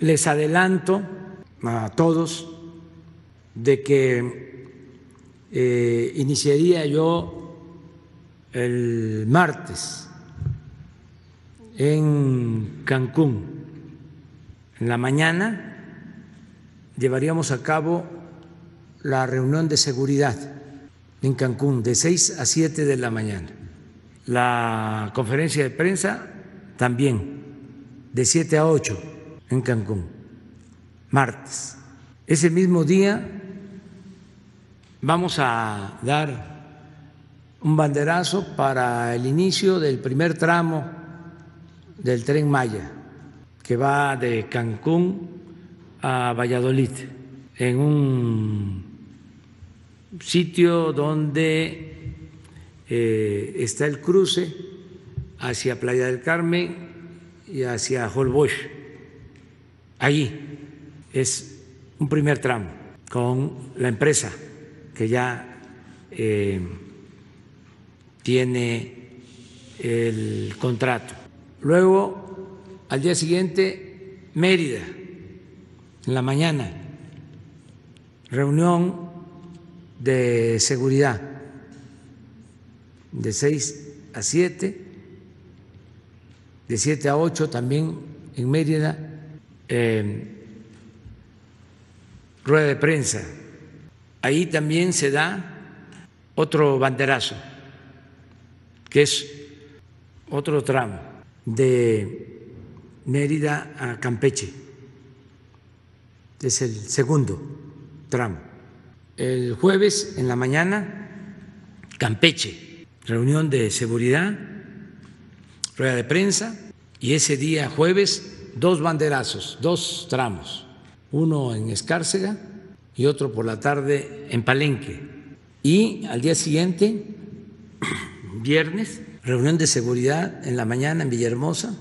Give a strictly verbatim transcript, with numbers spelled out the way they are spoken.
Les adelanto a todos de que eh, iniciaría yo el martes en Cancún. En la mañana llevaríamos a cabo la reunión de seguridad en Cancún de seis a siete de la mañana. La conferencia de prensa también de siete a ocho en Cancún, martes. Ese mismo día vamos a dar un banderazo para el inicio del primer tramo del Tren Maya, que va de Cancún a Valladolid, en un sitio donde eh, está el cruce hacia Playa del Carmen y hacia Holbox. Allí es un primer tramo con la empresa que ya eh, tiene el contrato. Luego, al día siguiente, Mérida, en la mañana, reunión de seguridad de seis a siete, de siete a ocho también en Mérida. Eh, rueda de prensa. Ahí también se da otro banderazo, que es otro tramo de Mérida a Campeche, es el segundo tramo. El jueves en la mañana, Campeche, reunión de seguridad, rueda de prensa, y ese día jueves dos banderazos, dos tramos, uno en Escárcega y otro por la tarde en Palenque. Y al día siguiente, viernes, reunión de seguridad en la mañana en Villahermosa.